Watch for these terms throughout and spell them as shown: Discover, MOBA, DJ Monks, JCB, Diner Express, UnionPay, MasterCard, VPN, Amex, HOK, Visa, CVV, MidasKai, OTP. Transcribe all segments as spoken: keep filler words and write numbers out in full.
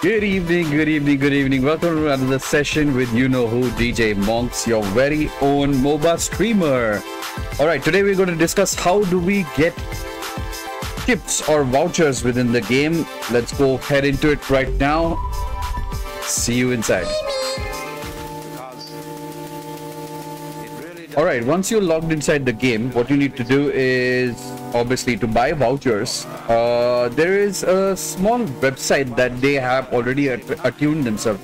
Good evening, good evening, good evening. Welcome to another session with you know who, D J Monks, your very own MOBA streamer. All right, today we're going to discuss how do we get tips or vouchers within the game. Let's go head into it right now. See you inside. All right, once you're logged inside the game, what you need to do is obviously to buy vouchers. Uh, there is a small website that they have already att attuned themselves.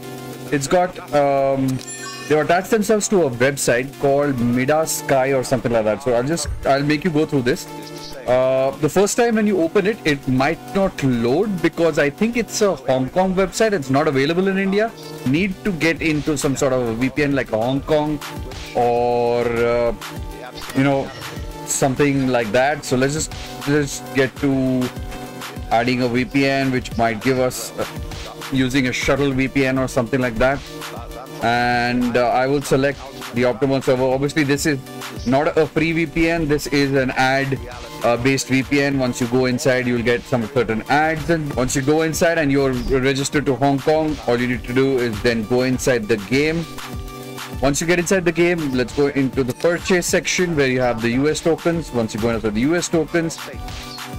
It's got, um, they've attached themselves to a website called MidasKai or something like that. So I'll just, I'll make you go through this. Uh, the first time when you open it, it might not load because I think it's a Hong Kong website. It's not available in India. Need to get into some sort of a V P N like a Hong Kong or uh, you know, something like that. So let's just let's get to adding a V P N, which might give us uh, using a shuttle V P N or something like that. And uh, I will select the optimal server. Obviously this is not a free V P N, this is an ad uh, based V P N. Once you go inside, you'll get some certain ads, and once you go inside and you're registered to Hong Kong, all you need to do is then go inside the game. Once you get inside the game, let's go into the purchase section where you have the U S tokens. Once you go into the U S tokens,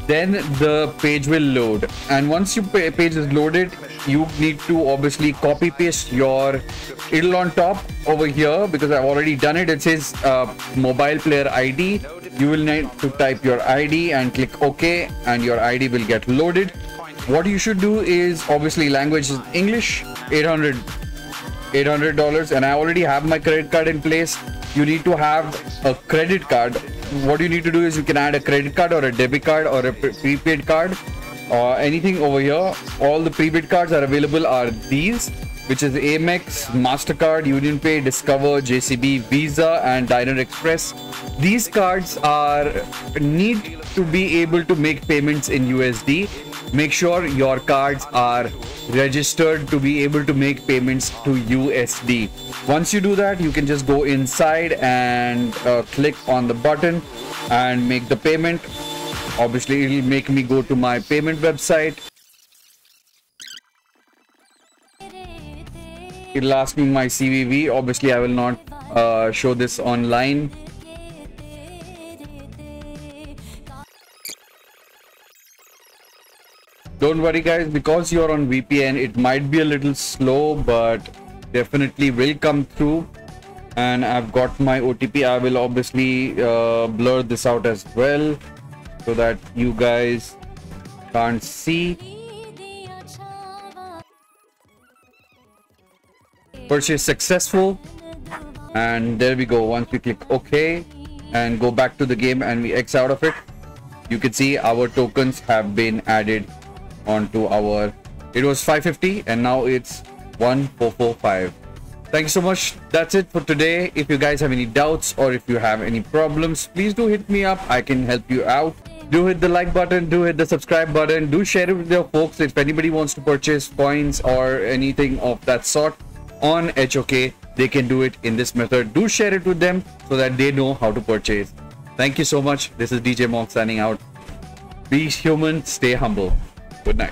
then the page will load. And once your page is loaded, you need to obviously copy paste your idle on top over here because I've already done it. It says uh, mobile player I D. You will need to type your I D and click OK, and your I D will get loaded. What you should do is obviously language is English, eight hundred dollars, and I already have my credit card in place. You need to have a credit card. What you need to do is you can add a credit card or a debit card or a pre prepaid card or uh, anything over here. All the prepaid cards are available are these, which is Amex, MasterCard, UnionPay, Discover, J C B, Visa, and Diner Express. These cards are need to be able to make payments in U S D. Make sure your cards are registered to be able to make payments to U S D. Once you do that, you can just go inside and uh, click on the button and make the payment. Obviously, it'll make me go to my payment website. It'll ask me my C V V. Obviously, I will not uh, show this online. Don't worry guys, because you're on V P N, it might be a little slow, but definitely will come through. And I've got my O T P. I will obviously uh, blur this out as well so that you guys can't see. Purchase successful. And there we go. Once we click OK and go back to the game and we X out of it, you can see our tokens have been added onto our, it was five fifty and now it's one four four five. Thank you so much. That's it for today. If you guys have any doubts or if you have any problems, please do hit me up. I can help you out. Do hit the like button, do hit the subscribe button, do share it with your folks if anybody wants to purchase coins or anything of that sort on H O K. They can do it in this method. Do share it with them so that they know how to purchase. Thank you so much. This is D J Monk signing out. Be human, stay humble. Good night.